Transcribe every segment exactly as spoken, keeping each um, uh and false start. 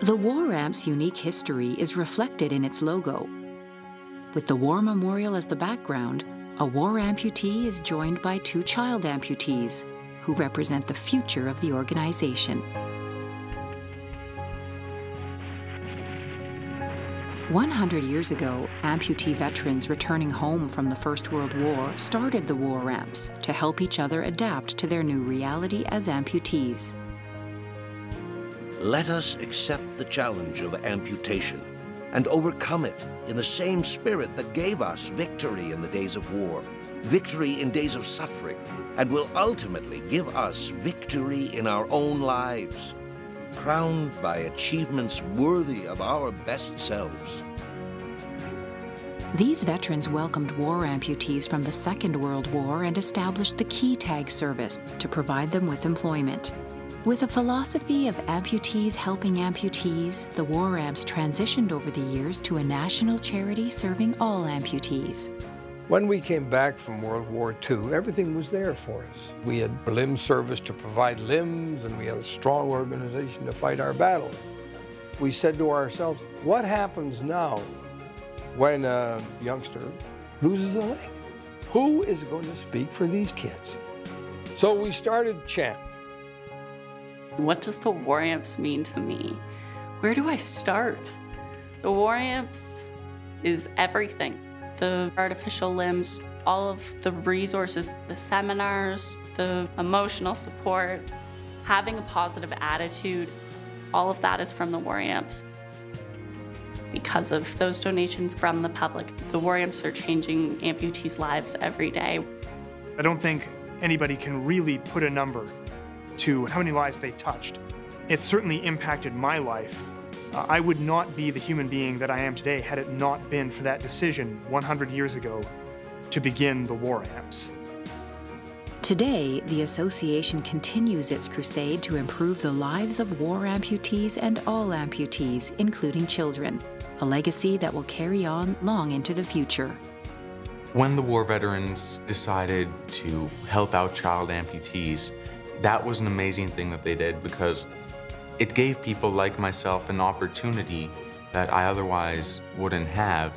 The War Amps' unique history is reflected in its logo. With the war memorial as the background, a war amputee is joined by two child amputees who represent the future of the organization. one hundred years ago, amputee veterans returning home from the First World War started the War Amps to help each other adapt to their new reality as amputees. Let us accept the challenge of amputation and overcome it in the same spirit that gave us victory in the days of war, victory in days of suffering, and will ultimately give us victory in our own lives, crowned by achievements worthy of our best selves. These veterans welcomed war amputees from the Second World War and established the Key Tag Service to provide them with employment. With a philosophy of amputees helping amputees, the War Amps transitioned over the years to a national charity serving all amputees. When we came back from World War Two, everything was there for us. We had limb service to provide limbs, and we had a strong organization to fight our battle. We said to ourselves, what happens now when a youngster loses a leg? Who is going to speak for these kids? So we started CHAMP. What does the War Amps mean to me? Where do I start? The War Amps is everything. The artificial limbs, all of the resources, the seminars, the emotional support, having a positive attitude, all of that is from the War Amps. Because of those donations from the public, the War Amps are changing amputees' lives every day. I don't think anybody can really put a number to how many lives they touched. It certainly impacted my life. Uh, I would not be the human being that I am today had it not been for that decision one hundred years ago to begin the War Amps. Today, the association continues its crusade to improve the lives of war amputees and all amputees, including children, a legacy that will carry on long into the future. When the war veterans decided to help out child amputees, that was an amazing thing that they did, because it gave people like myself an opportunity that I otherwise wouldn't have.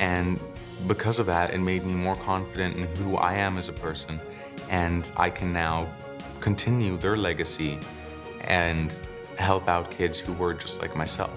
And because of that, it made me more confident in who I am as a person. And I can now continue their legacy and help out kids who were just like myself.